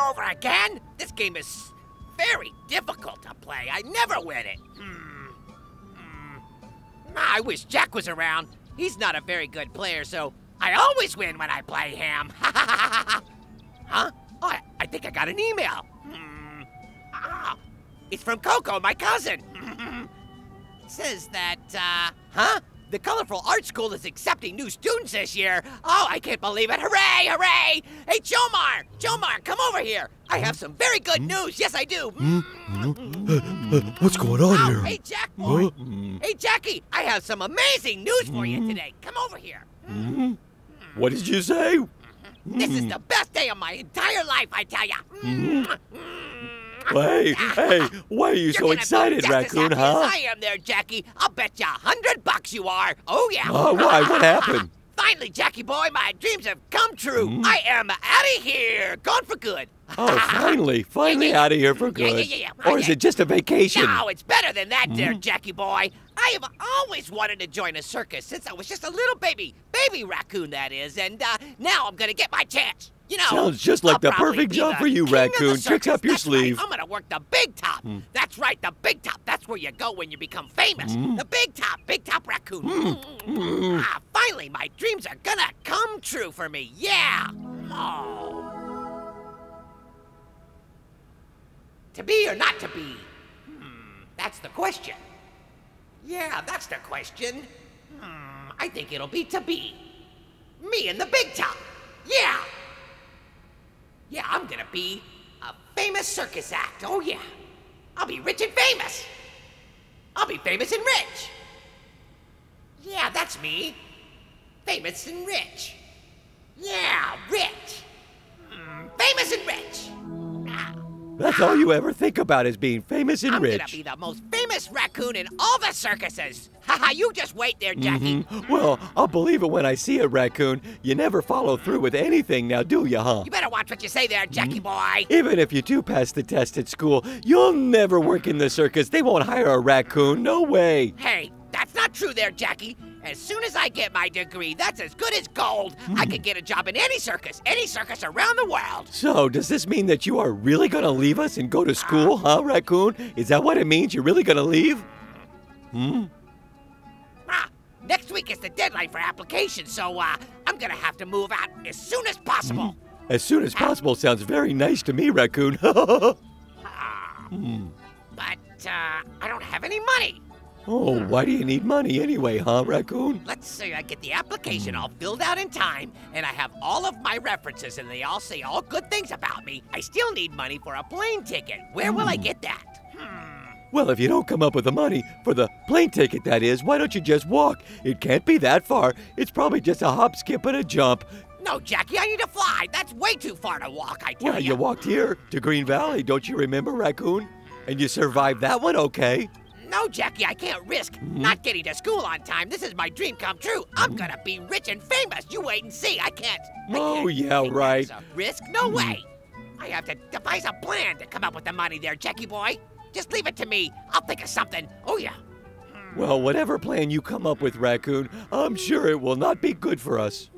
over again? This game is very difficult to play. I never win it. I wish Jack was around. He's not a very good player, so I always win when I play him. Huh? Oh, I think I got an email. It's from Coco, my cousin. It says that, the Colorful Art School is accepting new students this year. Oh, I can't believe it. Hooray, hooray. Hey, Jomar, Jomar, come over here. I have some very good news. Yes, I do. What's going on here? Hey, Jack boy. Hey, Jackie, I have some amazing news for you today. Come over here. What did you say? This is the best day of my entire life, I tell ya. Hey, hey, why are you so excited, Raccoon, huh? I am there, Jackie. I'll bet you $100 you are. Oh, yeah. Oh, why? What happened? Finally, Jackie boy, my dreams have come true. I am out of here. Gone for good. Oh, finally out of here for good. Or is it just a vacation? No, it's better than that, there, Jackie boy. I have always wanted to join a circus since I was just a little baby. Baby raccoon, that is. And now I'm going to get my chance. You know, sounds just like the perfect job for you, Raccoon. Tricks up your sleeve. Right. I'm gonna work the big top. That's right, the big top. That's where you go when you become famous. The big top raccoon. Finally, my dreams are gonna come true for me. Yeah. Oh. To be or not to be? That's the question. Yeah, that's the question. I think it'll be to be. Me and the big top. Yeah. Yeah, I'm gonna be a famous circus act, oh yeah. I'll be rich and famous. I'll be famous and rich. Yeah, that's me. Famous and rich. Yeah, rich. Famous and rich. That's all you ever think about is being famous and rich. I'm gonna be the most famous raccoon in all the circuses. Haha, you just wait there, Jackie. Well, I'll believe it when I see a raccoon. You never follow through with anything now, do you, huh? You better watch what you say there, Jackie boy. Even if you do pass the test at school, you'll never work in the circus. They won't hire a raccoon, no way. Hey, that's not true there, Jackie. As soon as I get my degree, that's as good as gold. I could get a job in any circus around the world. So, does this mean that you are really gonna leave us and go to school, huh, Raccoon? Is that what it means? You're really gonna leave? Next week is the deadline for applications, so I'm gonna have to move out as soon as possible. As soon as possible sounds very nice to me, Raccoon. But I don't have any money. Oh, why do you need money anyway, huh, Raccoon? Let's say I get the application all filled out in time, and I have all of my references, and they all say all good things about me. I still need money for a plane ticket. Where will I get that? Well, if you don't come up with the money for the plane ticket, that is, why don't you just walk? It can't be that far. It's probably just a hop, skip, and a jump. No, Jackie, I need to fly. That's way too far to walk, I tell you. Well, you walked here to Green Valley, don't you remember, Raccoon? And you survived that one okay. No, Jackie, I can't risk not getting to school on time. This is my dream come true. I'm gonna be rich and famous. You wait and see. I can't. Oh, yeah, right. Risk? No way. I have to devise a plan to come up with the money there, Jackie boy. Just leave it to me. I'll think of something. Oh, yeah. Well, whatever plan you come up with, Raccoon, I'm sure it will not be good for us.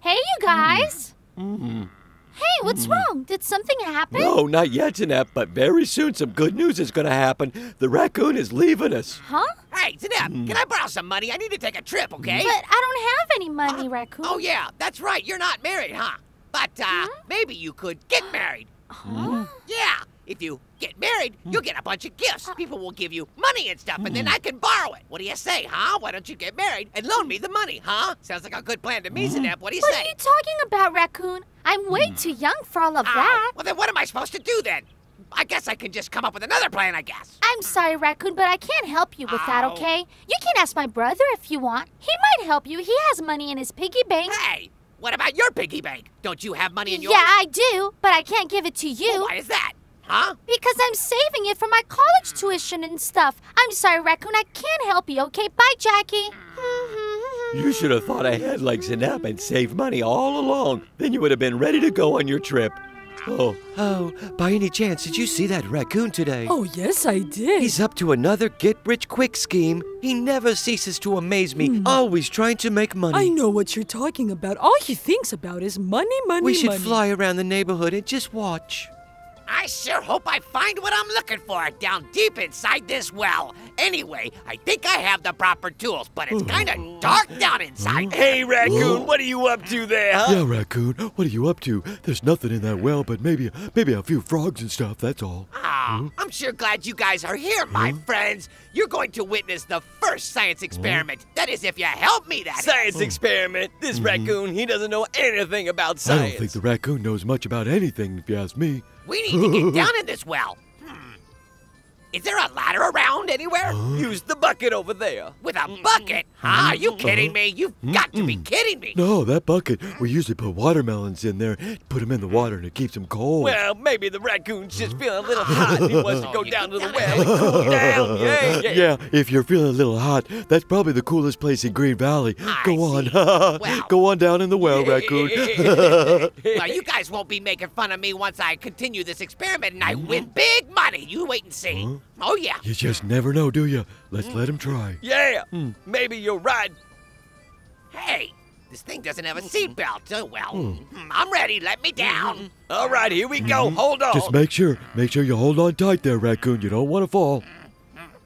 Hey, you guys. Hey, what's wrong? Did something happen? No, not yet, Zanep, but very soon some good news is going to happen. The raccoon is leaving us. Huh? Hey, Zanep, can I borrow some money? I need to take a trip, okay? But I don't have any money, Raccoon. Oh, yeah, that's right. You're not married, huh? But maybe you could get married. Huh? Yeah, if you get married, you'll get a bunch of gifts. People will give you money and stuff, and then I can borrow it. What do you say, huh? Why don't you get married and loan me the money, huh? Sounds like a good plan to me, Zanep. What do you say? What are you talking about, Raccoon? I'm way too young for all of that. Well, then what am I supposed to do then? I guess I can just come up with another plan, I guess. I'm sorry, Raccoon, but I can't help you with that, okay? You can ask my brother if you want. He might help you. He has money in his piggy bank. Hey, what about your piggy bank? Don't you have money in yours? Yeah, I do, but I can't give it to you. Well, why is that? Huh? Because I'm saving it for my college tuition and stuff. I'm sorry, Raccoon, I can't help you, okay? Bye, Jackie. You should have thought ahead like Zanep and saved money all along. Then you would have been ready to go on your trip. Oh, by any chance, did you see that raccoon today? Oh, yes, I did. He's up to another get-rich-quick scheme. He never ceases to amaze me, always trying to make money. I know what you're talking about. All he thinks about is money. We should fly around the neighborhood and just watch. I sure hope I find what I'm looking for down deep inside this well. Anyway, I think I have the proper tools, but it's kind of dark down inside. Hey, Raccoon, what are you up to there, huh? Yeah, Raccoon, what are you up to? There's nothing in that well but maybe a few frogs and stuff, that's all. I'm sure glad you guys are here, my friends. You're going to witness the first science experiment. That is, if you help me, that science experiment? This Raccoon, he doesn't know anything about science. I don't think the Raccoon knows much about anything, if you ask me. We need to get down in this well. Is there a ladder around anywhere? Use the bucket over there. With a bucket? Are you kidding me? You've got to be kidding me. No, that bucket. We usually put watermelons in there, put them in the water, and it keeps them cold. Well, maybe the raccoon's just feeling a little hot and he wants to go down to the well and cool down. Yeah, if you're feeling a little hot, that's probably the coolest place in Green Valley. Go on. Go on down in the well, Raccoon. Well, you guys won't be making fun of me once I continue this experiment and I win big money. You wait and see. Oh, yeah. You just never know, do you? Let's let him try. Yeah, maybe you're right. Hey, this thing doesn't have a seatbelt. Oh, well, I'm ready. Let me down. All right, here we go. Hold on. Just make sure you hold on tight there, Raccoon. You don't want to fall.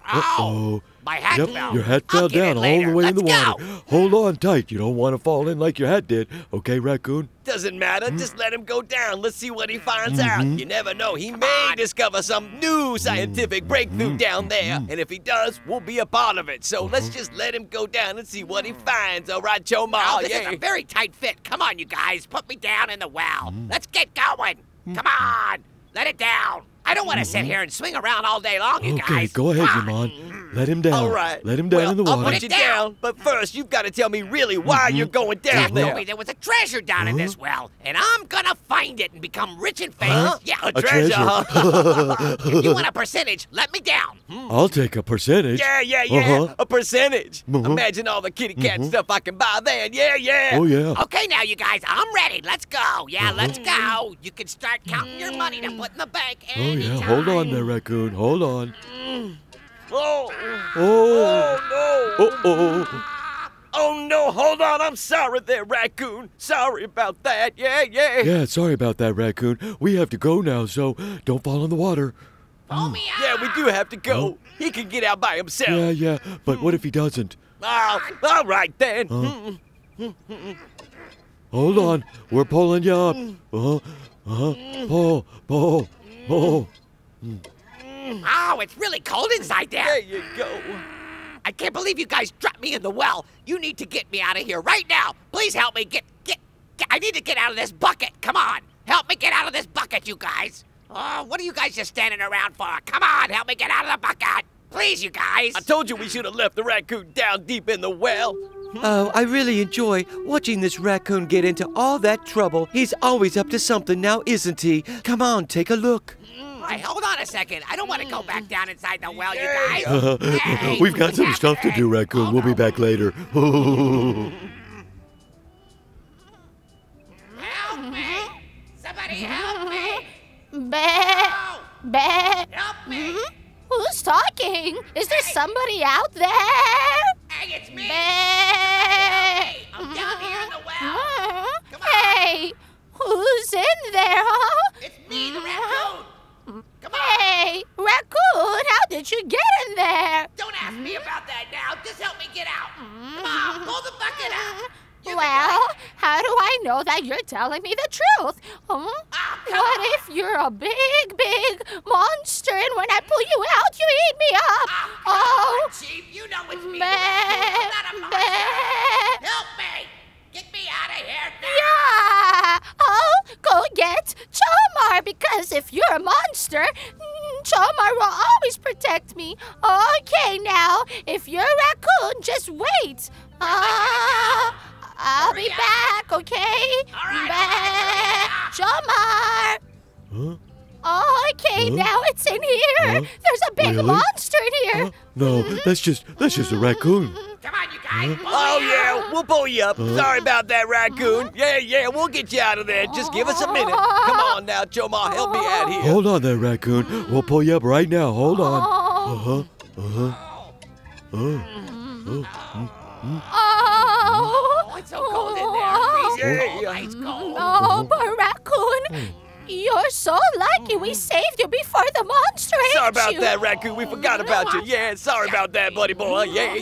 Oh, my hat fell. Your hat fell down all the way in the water. Hold on tight. You don't want to fall in like your hat did. Okay, Raccoon? Doesn't matter. Just let him go down. Let's see what he finds out. You never know. He may discover some new scientific breakthrough down there. And if he does, we'll be a part of it. So let's just let him go down and see what he finds. All right, Choma? Oh, this is a very tight fit. Come on, you guys. Put me down in the well. Let's get going. Come on. Let it down. I don't want to sit here and swing around all day long, you guys. Okay, go ahead, Yaman. Let him down. All right. Let him down in the water. I'll put it down. But first, you've got to tell me really why you're going down there. Dad told me there was a treasure down in this well, and I'm going to find it and become rich and famous. Yeah, a treasure. If you want a percentage, let me down. I'll take a percentage. A percentage. Imagine all the kitty cat stuff I can buy then. Oh, yeah. Okay, now, you guys, I'm ready. Let's go. Yeah, let's go. You can start counting your money to put in the bank and... Oh, yeah, hold on there, Raccoon. Hold on. Oh, no, hold on. I'm sorry there, Raccoon. Sorry about that. Yeah, sorry about that, Raccoon. We have to go now, so don't fall in the water. Yeah, we do have to go. He can get out by himself. Yeah, but what if he doesn't? All right, then. Hold on. We're pulling you up. Pull. Oh, it's really cold inside there. There you go. I can't believe you guys dropped me in the well. You need to get me out of here right now. Please help me get. I need to get out of this bucket. Come on. Help me get out of this bucket, you guys. Oh, what are you guys just standing around for? Come on, help me get out of the bucket. Please, you guys. I told you we should have left the raccoon down deep in the well. Oh, I really enjoy watching this raccoon get into all that trouble. He's always up to something now, isn't he? Come on, take a look. Hey, hold on a second. I don't want to go back down inside the well, you guys. Hey, we've got some stuff to do, Raccoon. We'll be back later. Help me! Somebody help me! Help me! Who's talking? Is there somebody out there? Hey, it's me! I'm down here in the well! Come on. Hey! Who's in there, huh? It's me, the raccoon! Come on! Hey! Raccoon, how did you get in there? Don't ask me about that now! Just help me get out! Come on, pull the bucket out! Well, how do I know that you're telling me the truth? What if you're a big monster and when I pull you out, you eat me up? Oh, Chief, you know it's me. I'm not a monster. Help me. Get me out of here now. Yeah. Oh, go get Chomar, because if you're a monster, Chomar will always protect me. Okay, now, if you're a raccoon, just wait. I'll be back, okay? All right. Chomar! Okay, now it's in here. There's a big monster in here. No, that's just a raccoon. Come on, you guys. Huh? Oh, yeah, we'll pull you up. Sorry about that, raccoon. Yeah, we'll get you out of there. Just give us a minute. Come on now, Choma, help me out here. Hold on there, raccoon. We'll pull you up right now. Hold on. Oh, it's so cold in there. It's cold. Oh, poor raccoon. You're so lucky we saved you before the monster ate you. Sorry about that, raccoon. We forgot about you. Yeah, sorry about that, buddy boy. Yeah.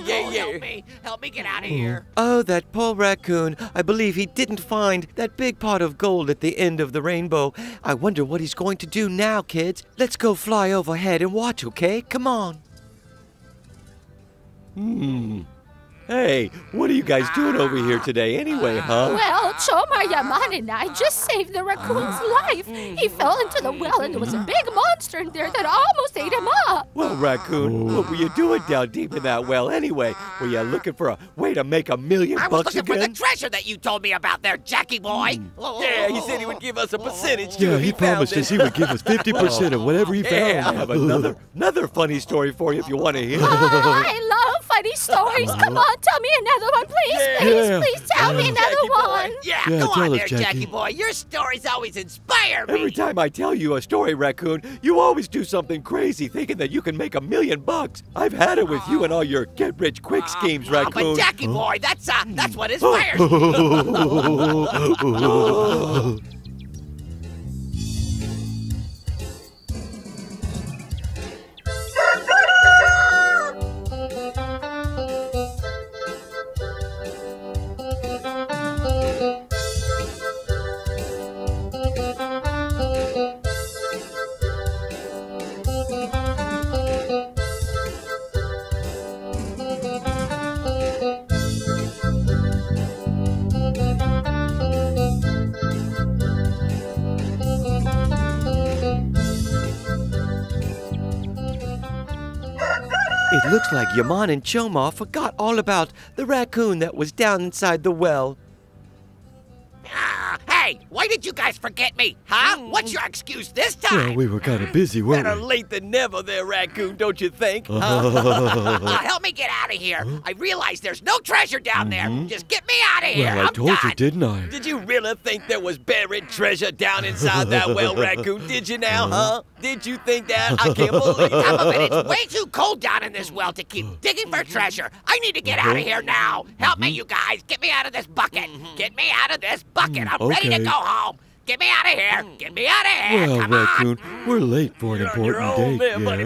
Help me get out of here. Oh, that poor raccoon. I believe he didn't find that big pot of gold at the end of the rainbow. I wonder what he's going to do now, kids. Let's go fly overhead and watch, okay? Come on. Hey, what are you guys doing over here today anyway, huh? Well, Choma, Yaman, and I just saved the raccoon's life. He fell into the well, and there was a big monster in there that almost ate him up. Well, raccoon, what were you doing down deep in that well anyway? Were you looking for a way to make $1 million bucks again? I was looking for the treasure that you told me about there, Jackie boy. Yeah, he said he would give us a percentage. Yeah, he promised us he would give us 50% of whatever he found. Yeah, I have another funny story for you if you want to hear. I love funny stories. Come on. Tell me another one, please, please tell me another one. Yeah, go on there, Jackie boy. Your stories always inspire me. Every time I tell you a story, raccoon, you always do something crazy thinking that you can make $1 million bucks. I've had it with you and all your get-rich-quick schemes, raccoon. But Jackie boy, that's what inspires me. It looks like Yaman and Choma forgot all about the raccoon that was down inside the well. Hey, why did you guys forget me, huh? What's your excuse this time? Yeah, we were kind of busy, weren't we? Better late than never there, raccoon, don't you think? Help me get out of here. I realize there's no treasure down there. Just get me out of here. Well, I told you, didn't I? Did you really think there was buried treasure down inside that well, raccoon? Did you now, huh? Did you think that? I can't believe it. It's way too cold down in this well to keep digging for treasure. I need to get out of here now. Help me, you guys. Get me out of this bucket. Get me out of this bucket. I'm ready to go home. Get me out of here. Get me out of here. Well, come raccoon, on. We're late for an important date.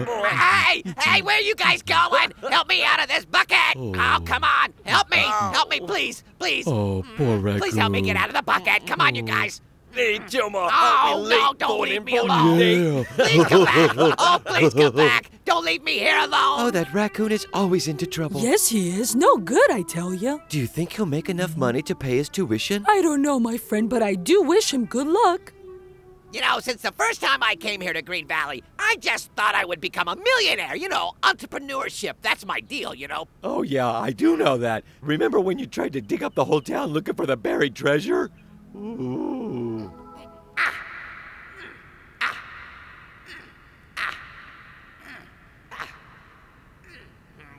Hey, where are you guys going? Help me out of this bucket. Oh, come on. Help me. Help me, please. Please. Oh, poor raccoon. Please help me get out of the bucket. Come on, you guys. Hey, Choma, no, don't leave me alone. Please come back. Oh, please come back. Don't leave me here alone. Oh, that raccoon is always into trouble. Yes, he is. No good, I tell you. Do you think he'll make enough money to pay his tuition? I don't know, my friend, but I do wish him good luck. You know, since the first time I came here to Green Valley, I just thought I would become a millionaire. You know, entrepreneurship. That's my deal, you know. Oh, yeah, I do know that. Remember when you tried to dig up the whole town looking for the buried treasure? Ooh.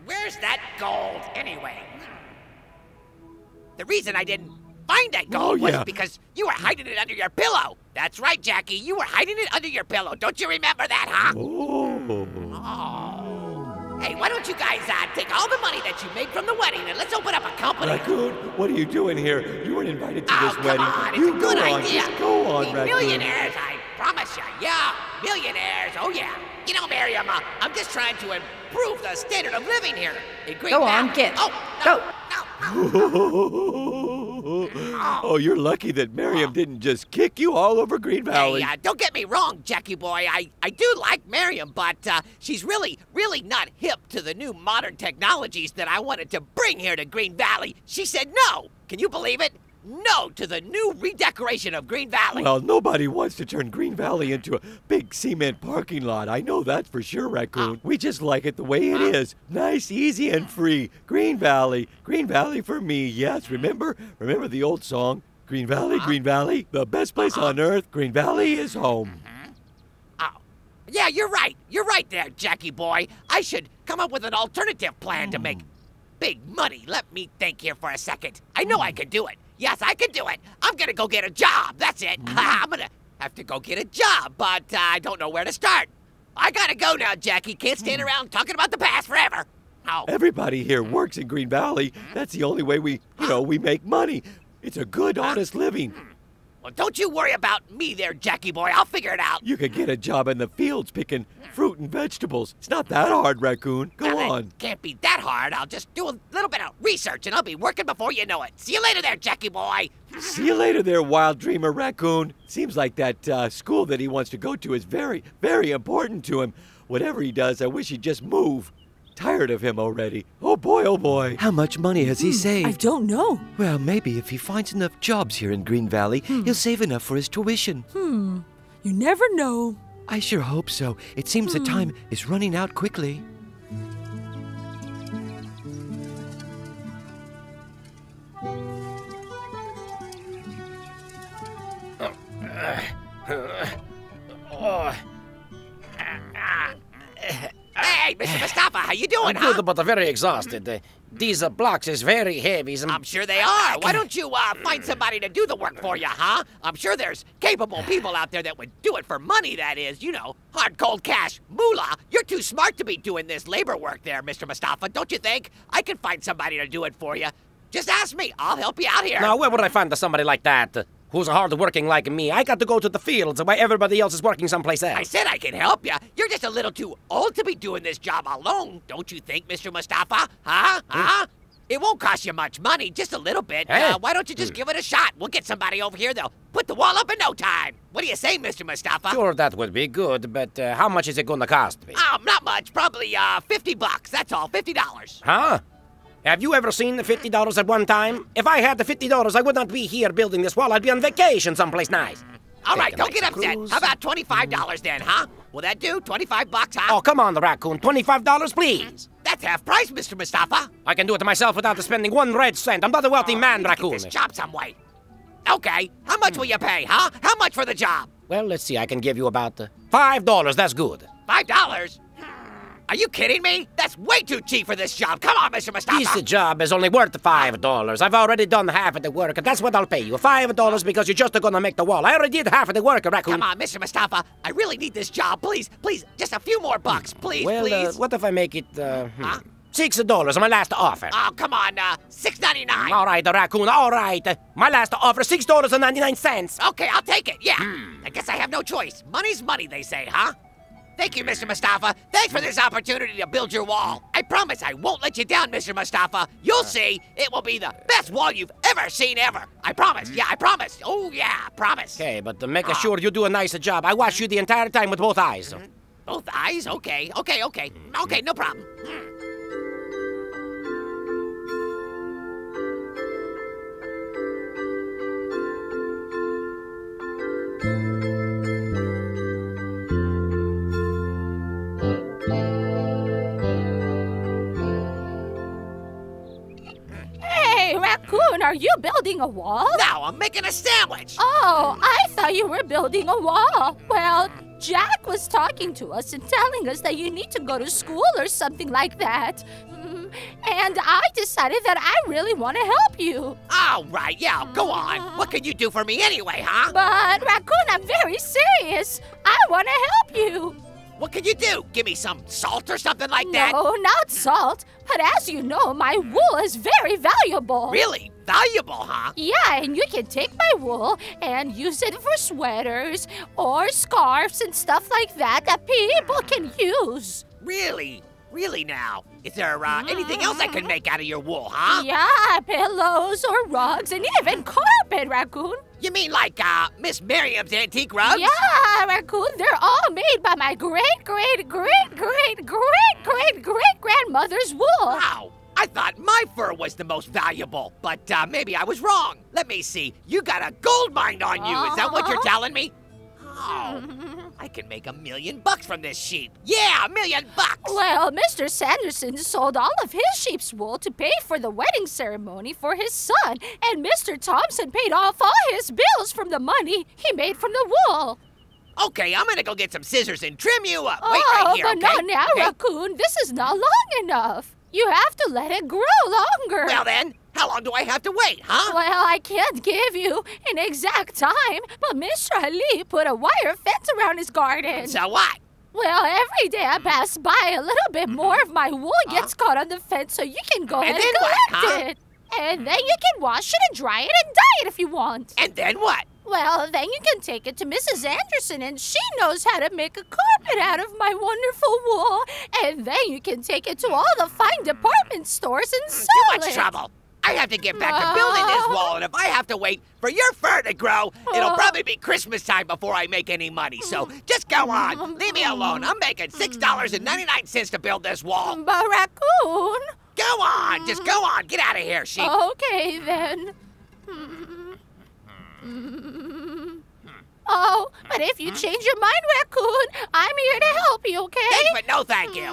Where's that gold, anyway? The reason I didn't find that gold was because you were hiding it under your pillow. That's right, Jackie. You were hiding it under your pillow. Don't you remember that, huh? Hey, why don't you guys take all the money that you made from the wedding and let's open up a company? Raccoon, what are you doing here? You weren't invited to this wedding. Oh, come on. It's a good idea. Just go on, Raccoon. Millionaires, I promise you. Yeah, millionaires. Oh, yeah. You know, Miriam, I'm just trying to improve the standard of living here. Go on, kid. No. Oh, you're lucky that Miriam didn't just kick you all over Green Valley. Hey, don't get me wrong, Jackie boy. I do like Miriam, but she's really, really not hip to the new modern technologies that I wanted to bring here to Green Valley. She said no. Can you believe it? No to the new redecoration of Green Valley. Well, nobody wants to turn Green Valley into a big cement parking lot. I know that for sure, raccoon. We just like it the way it is. Nice, easy, and free. Green Valley. Green Valley for me, yes. Remember the old song? Green Valley, Green Valley, the best place on earth. Green Valley is home. Yeah, you're right. You're right there, Jackie boy. I should come up with an alternative plan to make Big money, let me think here for a second. I know I can do it. Yes, I can do it. I'm gonna go get a job, that's it. I'm gonna have to go get a job, but I don't know where to start. I gotta go now, Jackie. Can't stand around talking about the past forever. Oh. Everybody here works in Green Valley. That's the only way we, we make money. It's a good, honest living. Well, don't you worry about me there, Jackie boy. I'll figure it out. You could get a job in the fields picking fruit and vegetables. It's not that hard, Raccoon. Go on. It can't be that hard. I'll just do a little bit of research, and I'll be working before you know it. See you later there, Jackie boy. See you later there, Wild Dreamer Raccoon. Seems like that school that he wants to go to is very, very important to him. Whatever he does, I wish he'd just move. Tired of him already. Oh boy, oh boy. How much money has he saved? I don't know. Well, maybe if he finds enough jobs here in Green Valley, he'll save enough for his tuition. You never know. I sure hope so. It seems the time is running out quickly. Hey, Mr. Mustafa, how you doing, I'm good, but I'm very exhausted. These blocks is very heavy. I'm sure they are. Why don't you find somebody to do the work for you, huh? I'm sure there's capable people out there that would do it for money, that is. You know, hard, cold cash, moolah. You're too smart to be doing this labor work there, Mr. Mustafa, don't you think? I can find somebody to do it for you. Just ask me. I'll help you out here. Now, where would I find somebody like that? Who's hard-working like me? I got to go to the fields while everybody else is working someplace else. I said I can help you. You're just a little too old to be doing this job alone, don't you think, Mr. Mustafa? Huh? Huh? It won't cost you much money, just a little bit. Hey. Why don't you just give it a shot? We'll get somebody over here, they'll put the wall up in no time. What do you say, Mr. Mustafa? Sure, that would be good, but how much is it gonna cost me? Oh, not much. Probably $50, that's all, $50. Huh? Have you ever seen the $50 at one time? If I had the $50, I would not be here building this wall. I'd be on vacation someplace nice. All right, don't get upset. How about $25 then, huh? Will that do? $25, huh? Oh, come on, the Raccoon. $25, please. That's half price, Mr. Mustafa. I can do it myself without spending one red cent. I'm not a wealthy man, Raccoon. Get this job some way. Okay, how much will you pay, huh? How much for the job? Well, let's see. I can give you about $5. That's good. $5? Are you kidding me? That's way too cheap for this job. Come on, Mr. Mustafa. This job is only worth $5. I've already done half of the work, and that's what I'll pay you. $5 because you're just gonna make the wall. I already did half of the work, Raccoon. Come on, Mr. Mustafa. I really need this job. Please, please, just a few more bucks. Please, please. What if I make it, $6, my last offer. Oh, come on, $6.99. All right, Raccoon, all right. My last offer, $6.99. Okay, I'll take it, yeah. I guess I have no choice. Money's money, they say, huh? Thank you, Mr. Mustafa. Thanks for this opportunity to build your wall. I promise I won't let you down, Mr. Mustafa. You'll see. It will be the best wall you've ever seen ever. I promise. Yeah, I promise. Oh, yeah, I promise. Okay, but make sure you do a nicer job. I watch you the entire time with both eyes. Both eyes? Okay. Okay, okay. Okay, no problem. Raccoon, are you building a wall? No, I'm making a sandwich. Oh, I thought you were building a wall. Well, Jack was talking to us and telling us that you need to go to school or something like that. And I decided that I really want to help you. All right, yeah, go on. What can you do for me anyway, huh? But, Raccoon, I'm very serious. I want to help you. What can you do? Give me some salt or something like that? No, not salt. But as you know, my wool is very valuable. Really? Valuable, huh? Yeah, and you can take my wool and use it for sweaters or scarves and stuff like that that people can use. Really? Really now? Is there anything else I can make out of your wool, huh? Yeah, pillows or rugs and even carpet, Raccoon. You mean like Miss Miriam's antique rugs? Yeah, Raccoon, they're all made by my great-great-great-great-great-great-great-grandmother's wool. Wow, I thought my fur was the most valuable, but maybe I was wrong. Let me see, you got a gold mine on you, is that what you're telling me? Oh, I can make $1 million from this sheep. Yeah, $1 million bucks. Well, Mr. Sanderson sold all of his sheep's wool to pay for the wedding ceremony for his son, and Mr. Thompson paid off all his bills from the money he made from the wool. Okay, I'm gonna go get some scissors and trim you up. Wait right here, okay? Oh, but not now, Raccoon. This is not long enough. You have to let it grow longer. Well then, how long do I have to wait, huh? Well, I can't give you an exact time, but Mr. Ali put a wire fence around his garden. So what? Well, every day I pass by, a little bit more of my wool gets caught on the fence, so you can go and collect it. And then you can wash it and dry it and dye it if you want. And then what? Well, then you can take it to Mrs. Anderson, and she knows how to make a carpet out of my wonderful wool. And then you can take it to all the fine department stores and sell it. Too much trouble. I have to get back to building this wall, and if I have to wait for your fur to grow, it'll probably be Christmas time before I make any money. So just go on. Leave me alone. I'm making $6.99 to build this wall. But Raccoon... Go on. Just go on. Get out of here, sheep. Okay, then. Oh, but if you change your mind, Raccoon, I'm here to help you, okay? Thanks, but no thank you.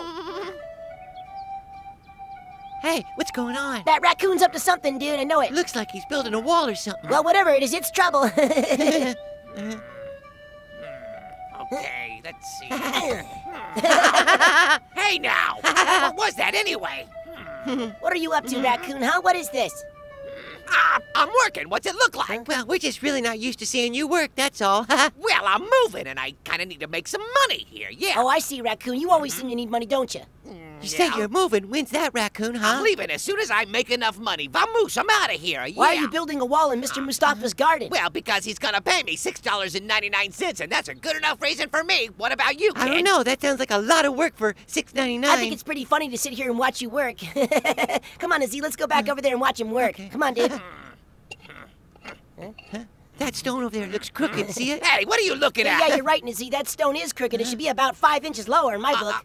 Hey, what's going on? That raccoon's up to something, dude. I know it. Looks like he's building a wall or something. Well, whatever it is, it's trouble. Okay, let's see. Hey, now. What was that, anyway? What are you up to, Raccoon, huh? What is this? I'm working. What's it look like? Well, we're just really not used to seeing you work, that's all. Well, I'm moving, and I kind of need to make some money here, yeah. Oh, I see, Raccoon. You always seem to need money, don't you? You say you're moving. When's that, Raccoon, huh? I'm leaving as soon as I make enough money. Vamoose, I'm out of here, yeah. Why are you building a wall in Mr. Mustafa's garden? Well, because he's gonna pay me $6.99, and that's a good enough reason for me. What about you, kid? I don't know. That sounds like a lot of work for $6.99. I think it's pretty funny to sit here and watch you work. Come on, Nezih, let's go back over there and watch him work. Okay. Come on, Dave. Huh? That stone over there looks crooked, see it? Hey, what are you looking at? Yeah, you're right, Nezih. That stone is crooked. It should be about 5 inches lower in my book.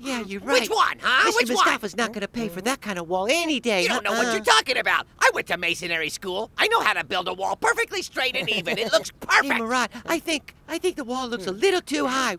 Yeah, you're right. Which one, huh? Mr. Mustafa's not going to pay for that kind of wall any day. You don't know what you're talking about. I went to masonry school. I know how to build a wall perfectly straight and even. It looks perfect. Hey, Murat, I think the wall looks a little too high.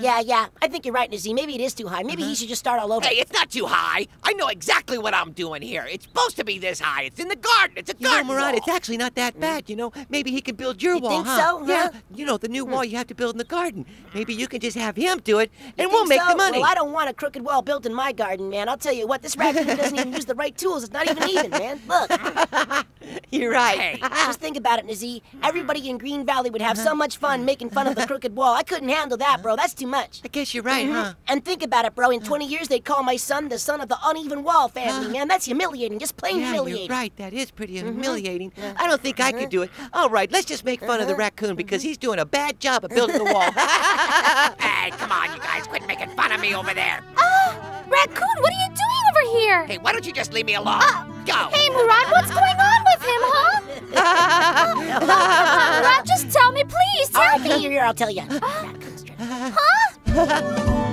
Yeah, I think you're right, Nezih. Maybe it is too high. Maybe he should just start all over. Hey, it's not too high. I know exactly what I'm doing here. It's supposed to be this high. It's in the garden. It's a garden wall. It's actually not that bad, you know. Maybe he can build your wall, huh? You think so? Yeah, you know, the new wall you have to build in the garden. Maybe you can just have him do it, and we'll make the money. Well, I don't want a crooked wall built in my garden, man. I'll tell you what, this raccoon doesn't even use the right tools. It's not even even, man. Look. You're right. Hey. Just think about it, Nezih. Everybody in Green Valley would have so much fun making fun of the crooked wall. I couldn't handle that, bro. That's too much. I guess you're right, huh? And think about it, bro. In 20 years, they'd call my son the son of the uneven wall family, man. That's humiliating. Just plain humiliating. You're right. That is pretty humiliating. I don't think I could do it. All right, let's just make fun of the raccoon because he's doing a bad job of building the wall. Hey, come on, you guys. Quit making fun of me over there. Oh, Raccoon, what are you doing over here? Hey, why don't you just leave me alone? Go. Hey, Murat, what's going on with him, huh? Murat, just tell me, please. Tell me. Here, I'll tell you. Huh?